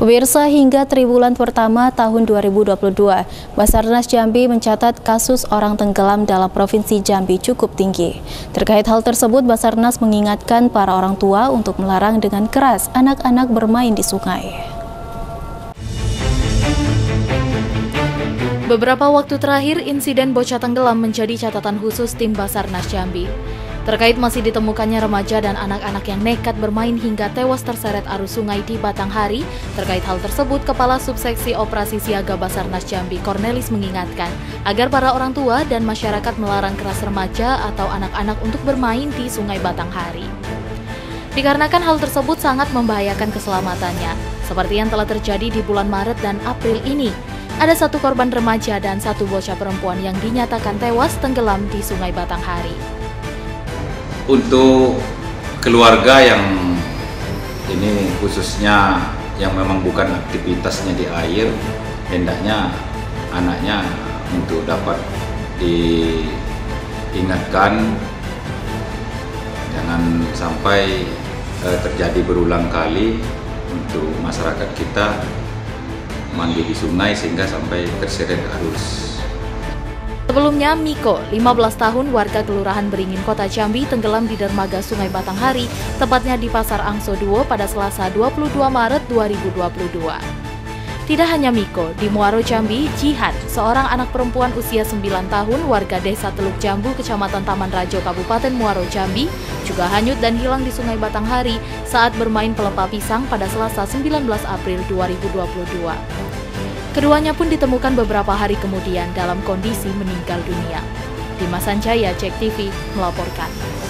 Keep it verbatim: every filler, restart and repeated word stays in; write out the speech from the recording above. Pemirsa, hingga triwulan pertama tahun dua ribu dua puluh dua, Basarnas Jambi mencatat kasus orang tenggelam dalam Provinsi Jambi cukup tinggi. Terkait hal tersebut, Basarnas mengingatkan para orang tua untuk melarang dengan keras anak-anak bermain di sungai. Beberapa waktu terakhir, insiden bocah tenggelam menjadi catatan khusus tim Basarnas Jambi. Terkait masih ditemukannya remaja dan anak-anak yang nekat bermain hingga tewas terseret arus sungai di Batanghari, terkait hal tersebut, Kepala Subseksi Operasi Siaga Basarnas Jambi, Cornelis, mengingatkan agar para orang tua dan masyarakat melarang keras remaja atau anak-anak untuk bermain di sungai Batanghari. Dikarenakan hal tersebut sangat membahayakan keselamatannya, seperti yang telah terjadi di bulan Maret dan April ini. Ada satu korban remaja dan satu bocah perempuan yang dinyatakan tewas tenggelam di Sungai Batanghari. Untuk keluarga yang ini khususnya yang memang bukan aktivitasnya di air, hendaknya anaknya untuk dapat diingatkan jangan sampai eh, terjadi berulang kali untuk masyarakat kita mandi di sungai sehingga sampai terseret arus. Sebelumnya, Miko, lima belas tahun, warga Kelurahan Beringin, Kota Jambi, tenggelam di dermaga Sungai Batanghari, tepatnya di Pasar Angso Duo pada Selasa dua puluh dua Maret dua ribu dua puluh dua. Tidak hanya Miko, di Muaro Jambi, Jihan, seorang anak perempuan usia sembilan tahun, warga desa Teluk Jambu, Kecamatan Taman Rajo, Kabupaten Muaro Jambi, juga hanyut dan hilang di Sungai Batanghari saat bermain pelepah pisang pada Selasa sembilan belas April dua ribu dua puluh dua. Keduanya pun ditemukan beberapa hari kemudian dalam kondisi meninggal dunia. Di Masanjaya, Jek T V melaporkan.